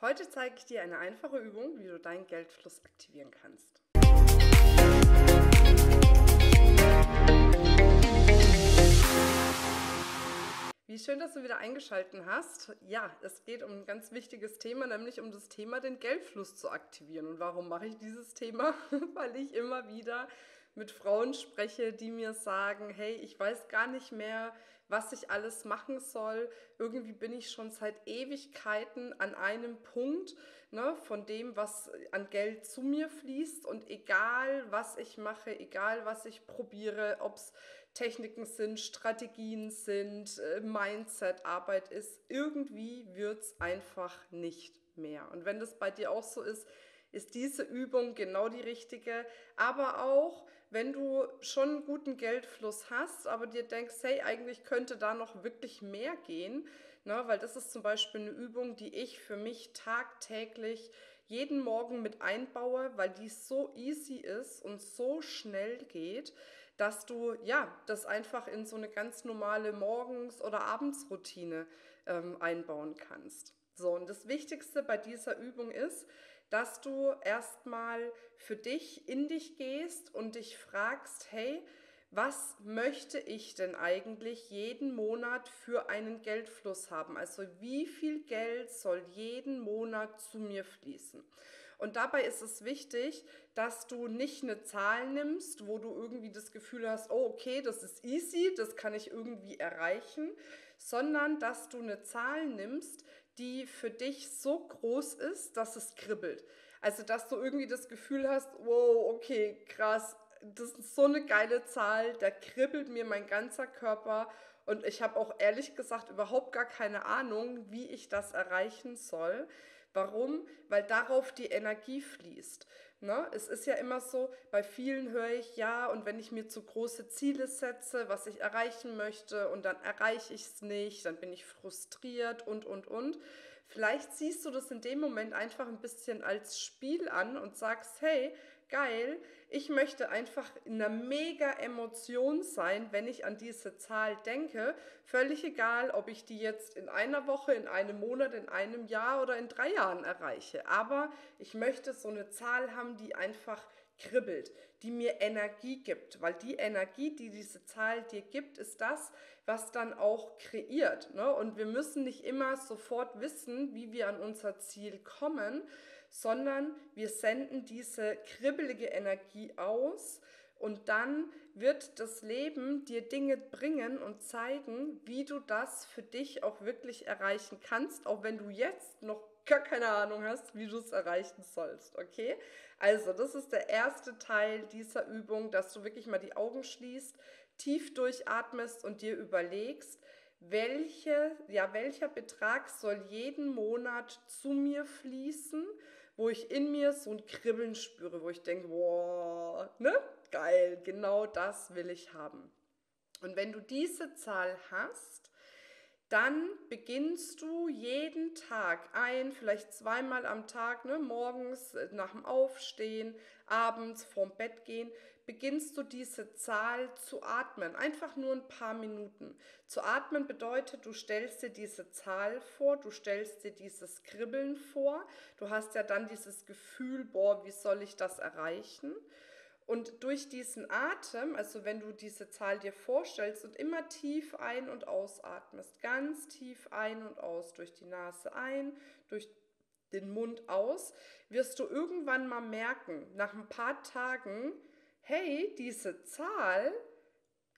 Heute zeige ich dir eine einfache Übung, wie du deinen Geldfluss aktivieren kannst. Wie schön, dass du wieder eingeschaltet hast. Ja, es geht um ein ganz wichtiges Thema, nämlich um das Thema, den Geldfluss zu aktivieren. Und warum mache ich dieses Thema? Weil ich immer wieder mit Frauen spreche, die mir sagen, hey, ich weiß gar nicht mehr, was ich alles machen soll. Irgendwie bin ich schon seit Ewigkeiten an einem Punkt, ne, von dem, was an Geld zu mir fließt. Und egal, was ich mache, egal, was ich probiere, ob es Techniken sind, Strategien sind, Mindset-Arbeit ist, irgendwie wird es einfach nicht mehr. Und wenn das bei dir auch so ist, ist diese Übung genau die richtige. Aber auch, wenn du schon einen guten Geldfluss hast, aber dir denkst, hey, eigentlich könnte da noch wirklich mehr gehen, ne? Weil das ist zum Beispiel eine Übung, die ich für mich tagtäglich jeden Morgen mit einbaue, weil die so easy ist und so schnell geht, dass du ja das einfach in so eine ganz normale Morgens- oder Abendsroutine einbauen kannst. So, und das Wichtigste bei dieser Übung ist, dass du erstmal für dich in dich gehst und dich fragst, hey, was möchte ich denn eigentlich jeden Monat für einen Geldfluss haben? Also wie viel Geld soll jeden Monat zu mir fließen? Und dabei ist es wichtig, dass du nicht eine Zahl nimmst, wo du irgendwie das Gefühl hast, oh okay, das ist easy, das kann ich irgendwie erreichen, sondern dass du eine Zahl nimmst, die für dich so groß ist, dass es kribbelt. Also, dass du irgendwie das Gefühl hast, wow, okay, krass, das ist so eine geile Zahl, da kribbelt mir mein ganzer Körper und ich habe auch ehrlich gesagt überhaupt gar keine Ahnung, wie ich das erreichen soll. Warum? Weil darauf die Energie fließt. Ne? Es ist ja immer so, bei vielen höre ich, ja, und wenn ich mir zu große Ziele setze, was ich erreichen möchte und dann erreiche ich es nicht, dann bin ich frustriert und. Vielleicht siehst du das in dem Moment einfach ein bisschen als Spiel an und sagst, hey, geil, ich möchte einfach in einer mega Emotion sein, wenn ich an diese Zahl denke. Völlig egal, ob ich die jetzt in einer Woche, in einem Monat, in einem Jahr oder in 3 Jahren erreiche. Aber ich möchte so eine Zahl haben, die einfach kribbelt, die mir Energie gibt, weil die Energie, die diese Zahl dir gibt, ist das, was dann auch kreiert, ne? Und wir müssen nicht immer sofort wissen, wie wir an unser Ziel kommen, sondern wir senden diese kribbelige Energie aus und dann wird das Leben dir Dinge bringen und zeigen, wie du das für dich auch wirklich erreichen kannst, auch wenn du jetzt noch gar keine Ahnung hast, wie du es erreichen sollst, okay? Also das ist der erste Teil dieser Übung, dass du wirklich mal die Augen schließt, tief durchatmest und dir überlegst, welcher Betrag soll jeden Monat zu mir fließen, wo ich in mir so ein Kribbeln spüre, wo ich denke, wow, ne? Geil, genau das will ich haben. Und wenn du diese Zahl hast, dann beginnst du jeden Tag vielleicht 2-mal am Tag, ne, morgens nach dem Aufstehen, abends vorm Bett gehen, beginnst du diese Zahl zu atmen, einfach nur ein paar Minuten. Zu atmen bedeutet, du stellst dir diese Zahl vor, du stellst dir dieses Kribbeln vor, du hast ja dann dieses Gefühl, boah, wie soll ich das erreichen? Und durch diesen Atem, also wenn du diese Zahl dir vorstellst und immer tief ein- und ausatmest, ganz tief ein und aus, durch die Nase ein, durch den Mund aus, wirst du irgendwann mal merken, nach ein paar Tagen, hey, diese Zahl,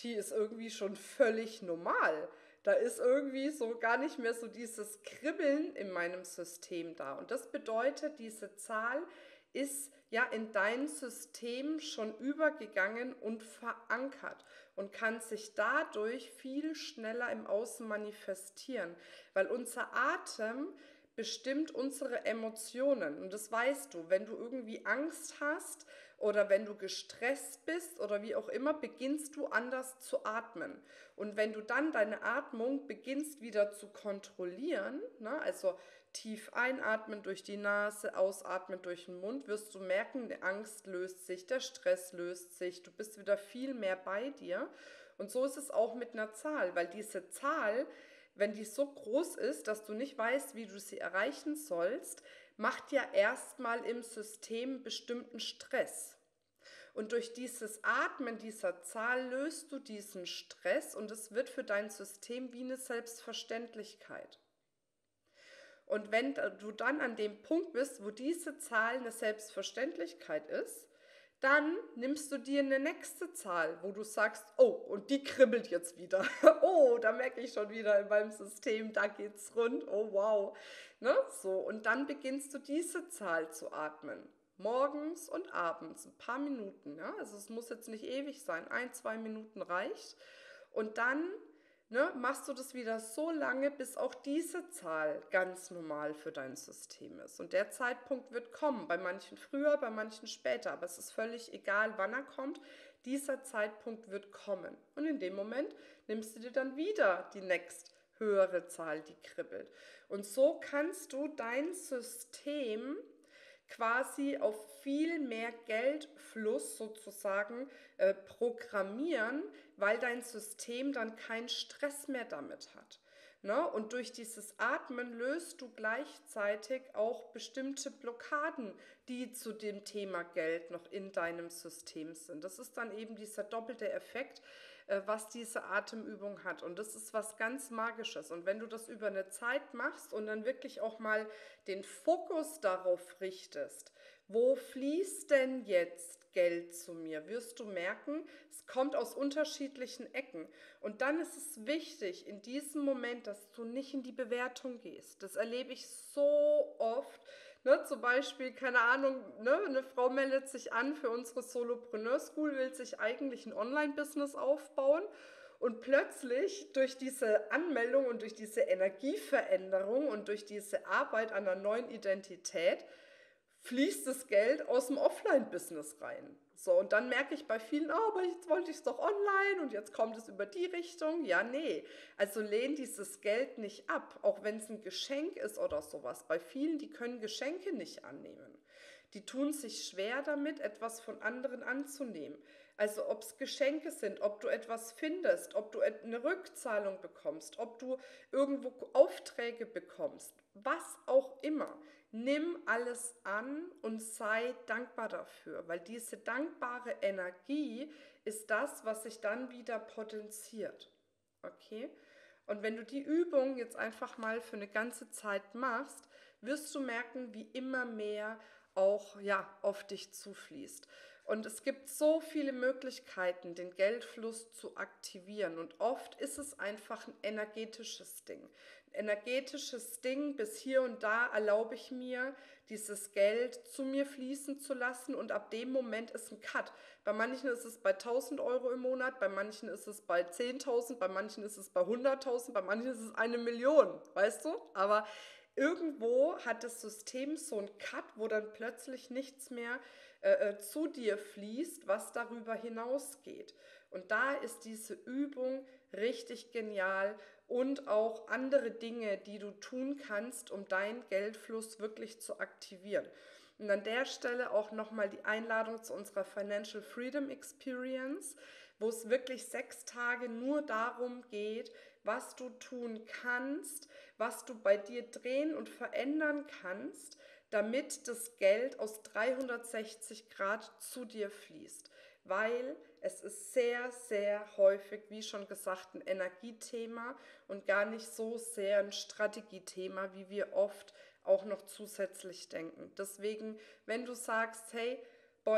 die ist irgendwie schon völlig normal. Da ist irgendwie so gar nicht mehr so dieses Kribbeln in meinem System da. Und das bedeutet, diese Zahl ist ja in dein System schon übergegangen und verankert und kann sich dadurch viel schneller im Außen manifestieren, weil unser Atem bestimmt unsere Emotionen und das weißt du, wenn du irgendwie Angst hast oder wenn du gestresst bist oder wie auch immer, beginnst du anders zu atmen. Und wenn du dann deine Atmung beginnst wieder zu kontrollieren, ne, also tief einatmen durch die Nase, ausatmen durch den Mund, wirst du merken, die Angst löst sich, der Stress löst sich, du bist wieder viel mehr bei dir. Und so ist es auch mit einer Zahl, weil diese Zahl wenn die so groß ist, dass du nicht weißt, wie du sie erreichen sollst, macht ja erstmal im System bestimmten Stress. Und durch dieses Atmen dieser Zahl löst du diesen Stress und es wird für dein System wie eine Selbstverständlichkeit. Und wenn du dann an dem Punkt bist, wo diese Zahl eine Selbstverständlichkeit ist, dann nimmst du dir eine nächste Zahl, wo du sagst, oh, und die kribbelt jetzt wieder. Oh, da merke ich schon wieder in meinem System, da geht's rund, oh wow. Ne? So, und dann beginnst du diese Zahl zu atmen. Morgens und abends, ein paar Minuten. Ja? Also es muss jetzt nicht ewig sein, 1, 2 Minuten reicht. Und dann machst du das wieder so lange, bis auch diese Zahl ganz normal für dein System ist. Und der Zeitpunkt wird kommen, bei manchen früher, bei manchen später. Aber es ist völlig egal, wann er kommt. Dieser Zeitpunkt wird kommen. Und in dem Moment nimmst du dir dann wieder die nächst höhere Zahl, die kribbelt. Und so kannst du dein System quasi auf viel mehr Geldfluss sozusagen programmieren, weil dein System dann keinen Stress mehr damit hat. Ne? Und durch dieses Atmen löst du gleichzeitig auch bestimmte Blockaden, die zu dem Thema Geld noch in deinem System sind. Das ist dann eben dieser doppelte Effekt, was diese Atemübung hat. Und das ist was ganz Magisches. Und wenn du das über eine Zeit machst und dann wirklich auch mal den Fokus darauf richtest, wo fließt denn jetzt Geld zu mir, wirst du merken, es kommt aus unterschiedlichen Ecken. Und dann ist es wichtig in diesem Moment, dass du nicht in die Bewertung gehst. Das erlebe ich so oft. Ne, zum Beispiel, keine Ahnung, eine Frau meldet sich an für unsere Solopreneurschool, will sich eigentlich ein Online-Business aufbauen und plötzlich durch diese Anmeldung und durch diese Energieveränderung und durch diese Arbeit an einer neuen Identität fließt das Geld aus dem Offline-Business rein. So, und dann merke ich bei vielen, oh, aber jetzt wollte ich es doch online und jetzt kommt es über die Richtung. Ja, nee, also lehn dieses Geld nicht ab, auch wenn es ein Geschenk ist oder sowas. Bei vielen, die können Geschenke nicht annehmen. Die tun sich schwer damit, etwas von anderen anzunehmen. Also ob es Geschenke sind, ob du etwas findest, ob du eine Rückzahlung bekommst, ob du irgendwo Aufträge bekommst, was auch immer. Nimm alles an und sei dankbar dafür, weil diese dankbare Energie ist das, was sich dann wieder potenziert. Okay? Und wenn du die Übung jetzt einfach mal für eine ganze Zeit machst, wirst du merken, wie immer mehr auch auf dich zufließt. Und es gibt so viele Möglichkeiten, den Geldfluss zu aktivieren. Und oft ist es einfach ein energetisches Ding. Ein energetisches Ding, bis hier und da erlaube ich mir, dieses Geld zu mir fließen zu lassen. Und ab dem Moment ist ein Cut. Bei manchen ist es bei 1.000 Euro im Monat, bei manchen ist es bei 10.000, bei manchen ist es bei 100.000, bei manchen ist es 1 Million, weißt du? Aber irgendwo hat das System so einen Cut, wo dann plötzlich nichts mehr zu dir fließt, was darüber hinausgeht. Und da ist diese Übung richtig genial und auch andere Dinge, die du tun kannst, um deinen Geldfluss wirklich zu aktivieren. Und an der Stelle auch nochmal die Einladung zu unserer Financial Freedom Experience, wo es wirklich 6 Tage nur darum geht, was du tun kannst, was du bei dir drehen und verändern kannst, damit das Geld aus 360 Grad zu dir fließt. Weil es ist sehr, sehr häufig, wie schon gesagt, ein Energiethema und gar nicht so sehr ein Strategiethema, wie wir oft auch noch zusätzlich denken. Deswegen, wenn du sagst, hey,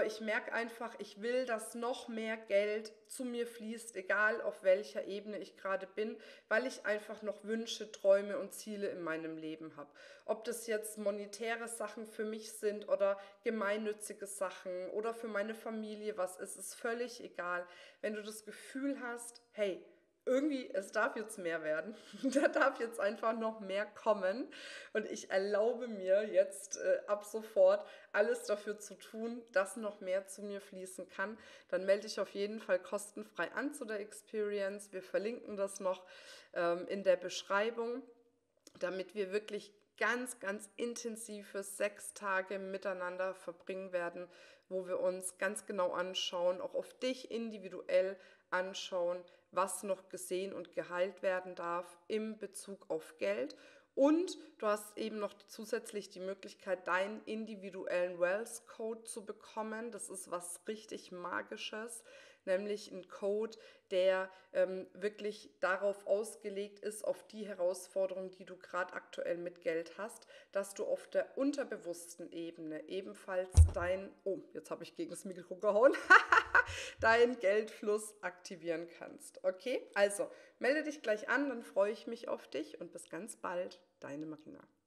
ich merke einfach, ich will, dass noch mehr Geld zu mir fließt, egal auf welcher Ebene ich gerade bin, weil ich einfach noch Wünsche, Träume und Ziele in meinem Leben habe. Ob das jetzt monetäre Sachen für mich sind oder gemeinnützige Sachen oder für meine Familie, was ist völlig egal. Wenn du das Gefühl hast, hey, irgendwie, es darf jetzt mehr werden, da darf jetzt einfach noch mehr kommen und ich erlaube mir jetzt ab sofort alles dafür zu tun, dass noch mehr zu mir fließen kann, dann melde dich auf jeden Fall kostenfrei an zu der Experience. Wir verlinken das noch in der Beschreibung, damit wir wirklich ganz, ganz intensive 6 Tage miteinander verbringen werden, wo wir uns ganz genau anschauen, auch auf dich individuell anschauen, was noch gesehen und geheilt werden darf im Bezug auf Geld. Und du hast eben noch zusätzlich die Möglichkeit, deinen individuellen Wealth-Code zu bekommen. Das ist was richtig Magisches, nämlich ein Code, der wirklich darauf ausgelegt ist, auf die Herausforderung, die du gerade aktuell mit Geld hast, dass du auf der unterbewussten Ebene ebenfalls deinen Geldfluss aktivieren kannst. Okay, also melde dich gleich an, dann freue ich mich auf dich und bis ganz bald, deine Marina.